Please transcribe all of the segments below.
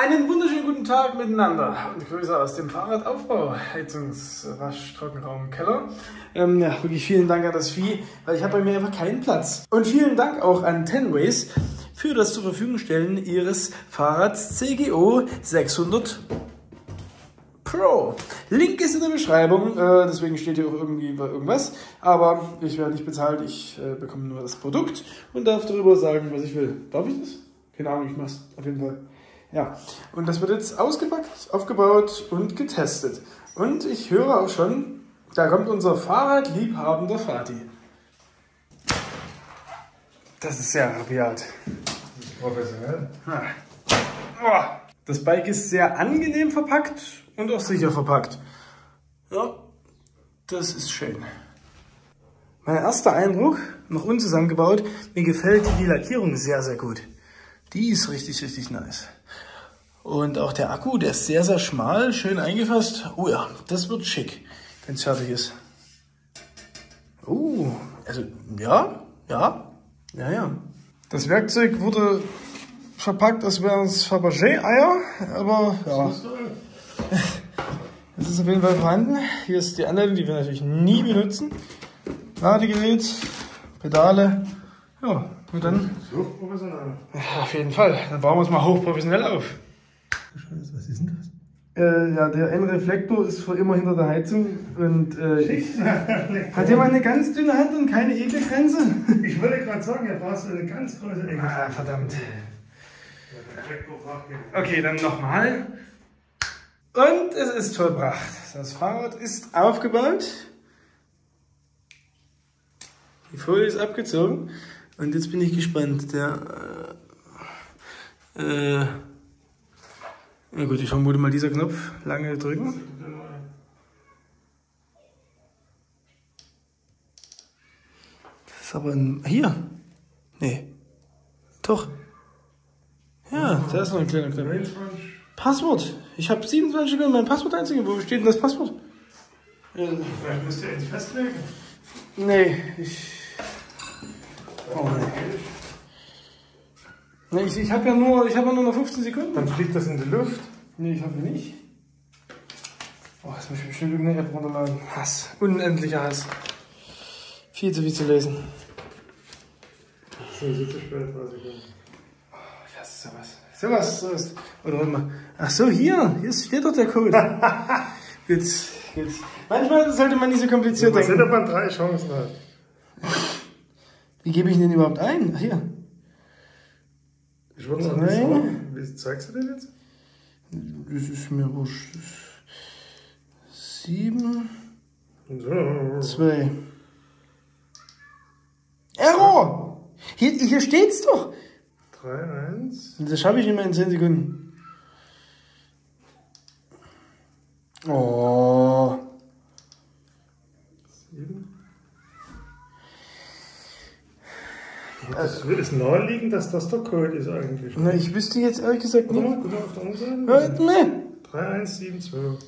Einen wunderschönen guten Tag miteinander und Grüße aus dem Fahrradaufbau, Heizungswasch, Trockenraum, Keller. Ja, wirklich vielen Dank an das Vieh, weil ich habe bei mir einfach keinen Platz. Und vielen Dank auch an Tenways für das zur Verfügung stellen ihres Fahrrads CGO 600 Pro. Link ist in der Beschreibung, deswegen steht hier auch irgendwie irgendwas, aber ich werde nicht bezahlt, ich bekomme nur das Produkt und darf darüber sagen, was ich will. Darf ich das? Keine Ahnung, ich mach's auf jeden Fall. Ja, und das wird jetzt ausgepackt, aufgebaut und getestet. Und ich höre auch schon, da kommt unser Fahrradliebhabender Vati. Das ist sehr rabiat. Professionell. Ja. Das Bike ist sehr angenehm verpackt und auch sicher verpackt. Ja, das ist schön. Mein erster Eindruck, noch unzusammengebaut, mir gefällt die Lackierung sehr, sehr gut. Die ist richtig, richtig nice. Und auch der Akku, der ist sehr, sehr schmal, schön eingefasst. Oh ja, das wird schick, wenn es fertig ist. Oh, also ja. Das Werkzeug wurde verpackt, als wären es Fabergé-Eier, aber ja. Es ist auf jeden Fall vorhanden. Hier ist die Anleitung, die wir natürlich nie benutzen. Ladegerät, Pedale, ja. Und dann? Hochprofessionell. Ja, auf jeden Fall. Dann bauen wir uns mal hochprofessionell auf. Scheiße, was ist denn das? Ja, der N-Reflektor ist für immer hinter der Heizung. Und, hat jemand eine ganz dünne Hand und keine Ekelgrenze? Ich wollte gerade sagen, er braucht so eine ganz große Ekelgrenze. Ah, verdammt. Okay, dann nochmal. Und es ist vollbracht. Das Fahrrad ist aufgebaut. Die Folie ist abgezogen. Und jetzt bin ich gespannt, der, na gut, ich vermute mal dieser Knopf, lange drücken. Das ist aber ein, hier, nee, doch, ja, da ist noch ein kleiner Knopf. Passwort, ich habe 27 Sekunden mein Passwort einzugeben, wo steht denn das Passwort? Vielleicht müsst ihr jetzt festlegen. Nee, ich habe ja nur noch 15 Sekunden. Dann fliegt das in die Luft. Nee, ich hoffe nicht. Oh, jetzt muss ich bestimmt irgendeine App runterladen. Hass. Unendlicher Hass. Viel zu lesen. So, jetzt zu spät, 30 Sekunden. Oh, das ist sowas. Sowas. Oder warte mal. Ach so, hier steht doch der Code. Gut. Manchmal sollte man nicht so kompliziert denken. Jetzt hat man 3 Chancen halt. Wie gebe ich ihn denn überhaupt ein? Ach, hier. Ich würde sagen, wie zeigst du den jetzt? Das ist mir wurscht. 7, 2. Error! Hier steht's doch! 3, 1. Das schaffe ich nicht mehr in 10 Sekunden. Oh. 7. Also, es ist naheliegend, dass das der Code ist eigentlich. Na, ich wüsste jetzt ehrlich gesagt nicht. Guck mal auf der anderen Seite. Ne. 3, 1, 7, 12.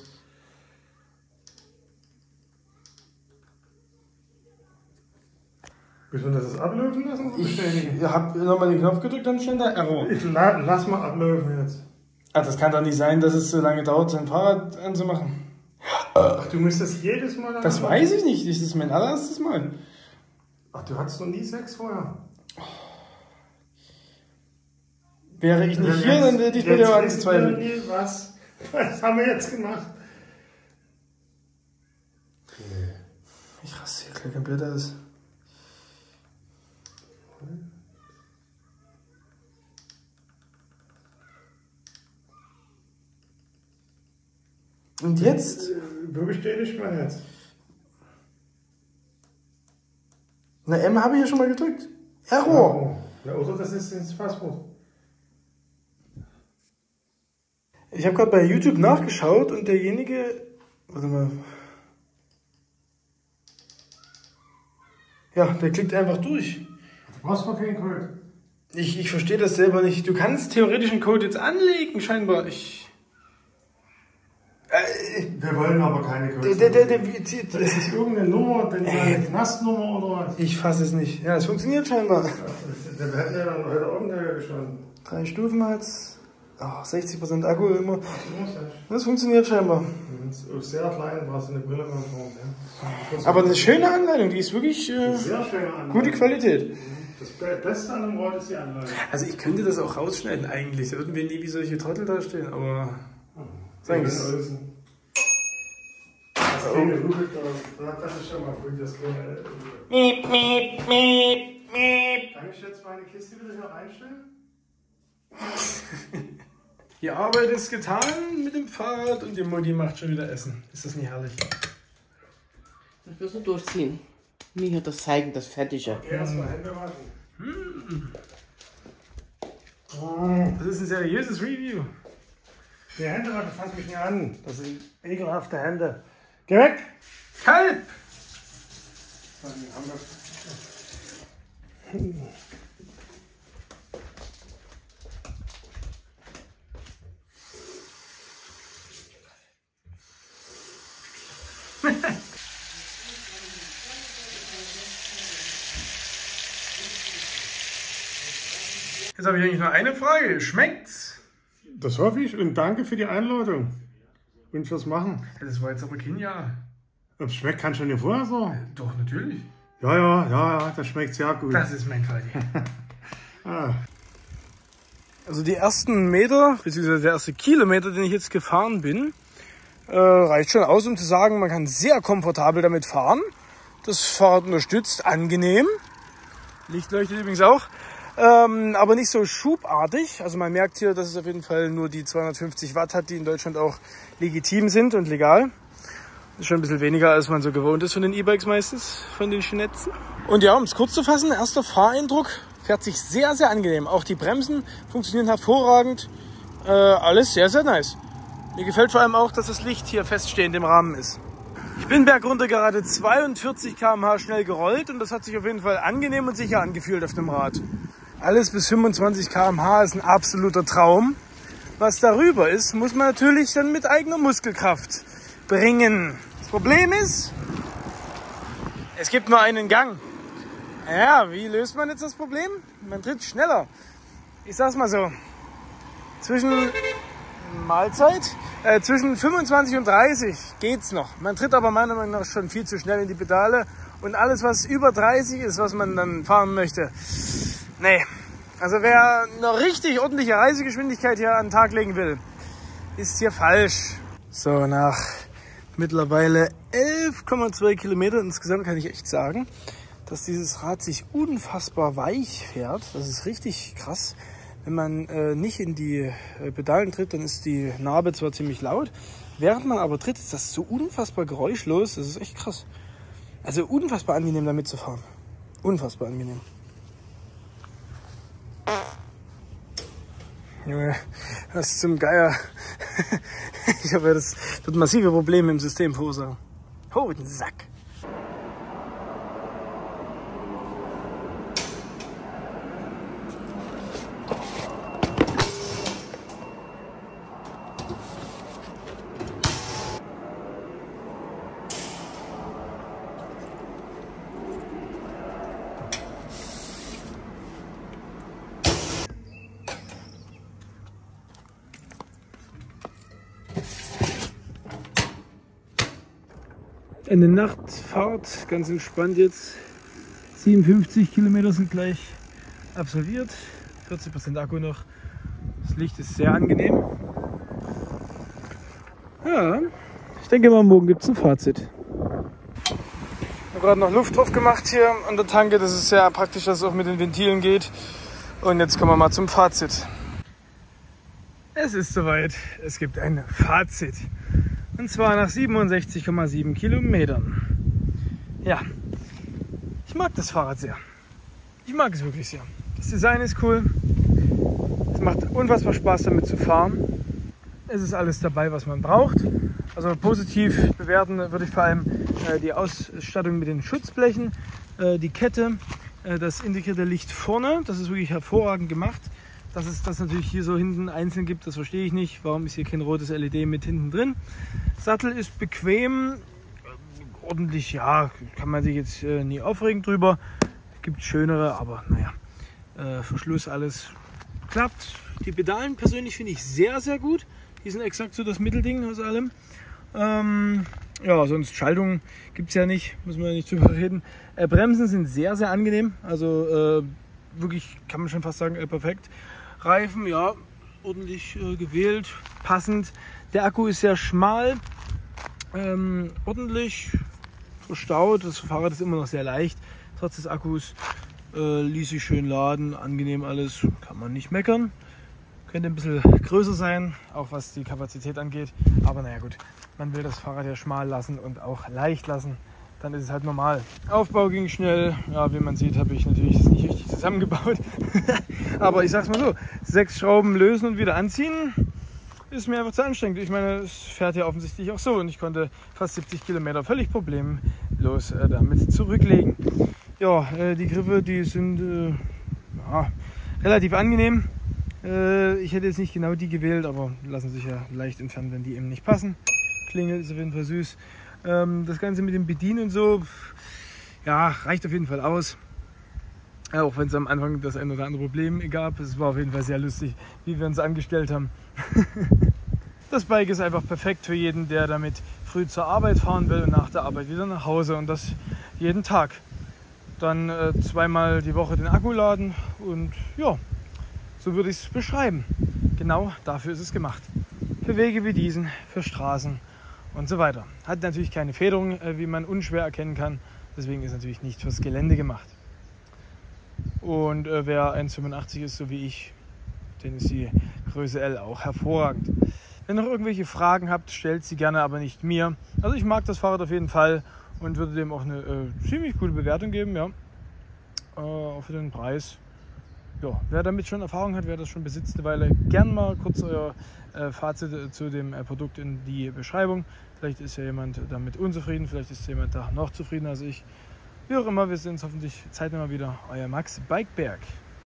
Willst du das ablösen lassen? Ich hab nochmal den Knopf gedrückt, dann stand da Error. Lass mal ablösen jetzt. Ach, das kann doch nicht sein, dass es so lange dauert, sein Fahrrad anzumachen. Ach, du müsstest jedes Mal anmachen? Das weiß ich nicht, das ist mein allererstes Mal. Ach, du hattest noch nie 6 vorher. Oh. Wäre ich nicht hier, dann hätte ich mir ja anzweifeln. Was haben wir jetzt gemacht? Okay. Ich raste hier gleich komplett aus. Und jetzt? Wo bestätigt man jetzt? Na, M habe ich ja schon mal gedrückt. Error! Ja, oder das ist das Passwort. Ich habe gerade bei YouTube nachgeschaut und derjenige... Warte mal. Ja, der klickt einfach durch. Was für kein Code? Ich verstehe das selber nicht. Du kannst theoretisch einen Code jetzt anlegen, scheinbar. Wir wollen aber keine Kürze. Das ist irgendeine Nummer, denn eine Knastnummer oder was? Ich fasse es nicht. Ja, es funktioniert scheinbar. Wir hätten ja dann heute Abend gestanden. 3 Stufen hat's. Oh, 60% Akku immer. Das funktioniert scheinbar. Sehr klein war es in der Brille. Aber eine schöne Anleitung, die ist wirklich sehr schöne gute Qualität. Das Beste an dem Roll ist die Anleitung. Also ich könnte das auch rausschneiden eigentlich, da würden wir nie wie solche Trottel da stehen, aber... Sagen wir es. Das Ding ruckelt, das ist schon mal gut, das kleine... Miep, miep, miep, miep. Kann ich jetzt meine Kiste wieder hier reinstellen? Die Arbeit ist getan mit dem Fahrrad und die Mutti macht schon wieder Essen. Ist das nicht herrlich? Das wirst du durchziehen. Mir hier das zeigen, das Fertige. Okay, erstmal Hände waschen. Das ist ein seriöses Review. Die Hände waschen, fass mich nicht an. Das sind ekelhafte Hände. Geh weg! Kalb! Jetzt habe ich eigentlich nur eine Frage. Schmeckt's? Das hoffe ich und danke für die Einladung und fürs Machen. Das war jetzt aber kein Ja. Ob es schmeckt, kannst du dir vorher sagen? Doch, natürlich. Ja, das schmeckt sehr gut. Das ist mein Fall. Ah. Also die ersten Meter, beziehungsweise der erste Kilometer, den ich jetzt gefahren bin, reicht schon aus, um zu sagen, man kann sehr komfortabel damit fahren. Das Fahrrad unterstützt, angenehm. Licht leuchtet übrigens auch. Aber nicht so schubartig. Also man merkt hier, dass es auf jeden Fall nur die 250 Watt hat, die in Deutschland auch legitim sind und legal. Das ist schon ein bisschen weniger, als man so gewohnt ist von den E-Bikes meistens, von den Schinetzen. Und ja, um es kurz zu fassen, erster Fahreindruck, fährt sich sehr, sehr angenehm. Auch die Bremsen funktionieren hervorragend. Alles sehr, sehr nice. Mir gefällt vor allem auch, dass das Licht hier feststehend im Rahmen ist. Ich bin bergunter gerade 42 km/h schnell gerollt und das hat sich auf jeden Fall angenehm und sicher angefühlt auf dem Rad. Alles bis 25 km/h ist ein absoluter Traum. Was darüber ist, muss man natürlich dann mit eigener Muskelkraft bringen. Das Problem ist, es gibt nur einen Gang. Ja, wie löst man jetzt das Problem? Man tritt schneller. Ich sag's mal so, zwischen 25 und 30 geht's noch. Man tritt aber meiner Meinung nach schon viel zu schnell in die Pedale. Und alles, was über 30 ist, was man dann fahren möchte, nee. Also wer eine richtig ordentliche Reisegeschwindigkeit hier an den Tag legen will, ist hier falsch. So, nach mittlerweile 11,2 Kilometern insgesamt kann ich echt sagen, dass dieses Rad sich unfassbar weich fährt. Das ist richtig krass. Wenn man nicht in die Pedalen tritt, dann ist die Narbe zwar ziemlich laut, während man aber tritt, ist das so unfassbar geräuschlos, das ist echt krass. Also unfassbar angenehm damit zu fahren. Unfassbar angenehm. Junge, was zum Geier. Ich habe ja das wird massive Probleme im System verursachen. Oh, den Sack. Eine Nachtfahrt, ganz entspannt jetzt. 57 Kilometer sind gleich absolviert. 40% Akku noch. Das Licht ist sehr angenehm. Ja, ich denke mal, morgen gibt es ein Fazit. Ich habe gerade noch Luft drauf gemacht hier an der Tanke. Das ist sehr praktisch, dass es auch mit den Ventilen geht. Und jetzt kommen wir mal zum Fazit. Es ist soweit. Es gibt ein Fazit. Und zwar nach 67,7 Kilometern. Ja, ich mag das Fahrrad sehr. Ich mag es wirklich sehr. Das Design ist cool. Es macht unfassbar Spaß damit zu fahren. Es ist alles dabei, was man braucht. Also positiv bewerten würde ich vor allem die Ausstattung mit den Schutzblechen, die Kette, das integrierte Licht vorne. Das ist wirklich hervorragend gemacht. Dass es das natürlich hier so hinten einzeln gibt, das verstehe ich nicht. Warum ist hier kein rotes LED mit hinten drin? Sattel ist bequem, ordentlich, ja, kann man sich jetzt nie aufregen drüber. Gibt schönere, aber naja, Verschluss alles klappt. Die Pedalen persönlich finde ich sehr, sehr gut. Die sind exakt so das Mittelding aus allem. Ja, sonst Schaltung gibt es ja nicht, müssen wir nicht drüber reden. Bremsen sind sehr, sehr angenehm. Also wirklich, kann man schon fast sagen, perfekt. Reifen, ja, ordentlich gewählt, passend. Der Akku ist sehr schmal, ordentlich verstaut. Das Fahrrad ist immer noch sehr leicht, trotz des Akkus. Ließ sich schön laden, angenehm alles, kann man nicht meckern. Könnte ein bisschen größer sein, auch was die Kapazität angeht. Aber naja gut, man will das Fahrrad ja schmal lassen und auch leicht lassen. Dann ist es halt normal. Aufbau ging schnell. Ja, wie man sieht, habe ich natürlich das nicht richtig zusammengebaut. Aber ich sag's mal so, 6 Schrauben lösen und wieder anziehen, ist mir einfach zu anstrengend. Ich meine, es fährt ja offensichtlich auch so. Und ich konnte fast 70 Kilometer völlig problemlos damit zurücklegen. Ja, die Griffe, die sind ja, relativ angenehm. Ich hätte jetzt nicht genau die gewählt, aber lassen sich ja leicht entfernen, wenn die eben nicht passen. Klingel ist auf jeden Fall süß. Das Ganze mit dem Bedienen und so, ja, reicht auf jeden Fall aus. Ja, auch wenn es am Anfang das ein oder andere Problem gab. Es war auf jeden Fall sehr lustig, wie wir uns angestellt haben. Das Bike ist einfach perfekt für jeden, der damit früh zur Arbeit fahren will und nach der Arbeit wieder nach Hause. Und das jeden Tag. Dann zweimal die Woche den Akku laden und ja, so würde ich es beschreiben. Genau dafür ist es gemacht. Für Wege wie diesen, für Straßen und so weiter. Hat natürlich keine Federung, wie man unschwer erkennen kann. Deswegen ist es natürlich nicht fürs Gelände gemacht. Und wer 1,85 ist, so wie ich, den ist die Größe L auch hervorragend. Wenn ihr noch irgendwelche Fragen habt, stellt sie gerne, aber nicht mir. Also ich mag das Fahrrad auf jeden Fall. Und würde dem auch eine ziemlich gute Bewertung geben, ja, auch für den Preis. Ja, wer damit schon Erfahrung hat, wer das schon besitzt eine Weile, gern mal kurz euer Fazit zu dem Produkt in die Beschreibung. Vielleicht ist ja jemand damit unzufrieden, vielleicht ist jemand da noch zufriedener als ich. Wie auch immer, wir sehen uns hoffentlich zeitnah mal wieder. Euer Max Herzberg.